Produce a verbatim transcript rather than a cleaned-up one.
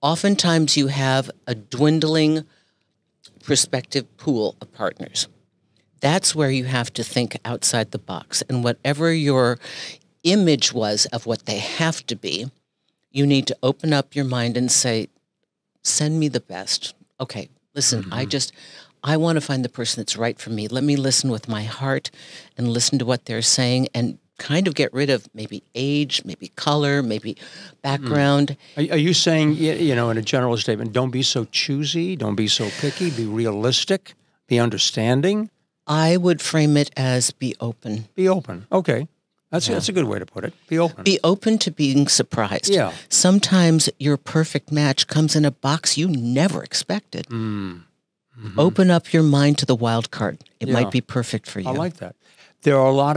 oftentimes you have a dwindling prospective pool of partners. That's where you have to think outside the box. And whatever your image was of what they have to be, you need to open up your mind and say, send me the best. Okay, listen, mm-hmm. I just, I want to find the person that's right for me. Let me listen with my heart and listen to what they're saying and kind of get rid of maybe age, maybe color, maybe background. Mm. Are, are you saying, you know, in a general statement, don't be so choosy, don't be so picky, be realistic, be understanding? I would frame it as be open. Be open. Okay. That's, yeah. that's a good way to put it. Be open. Be open to being surprised. Yeah. Sometimes your perfect match comes in a box you never expected. Mm. Mm-hmm. Open up your mind to the wild card. It yeah. might be perfect for you. I like that. There are a lot of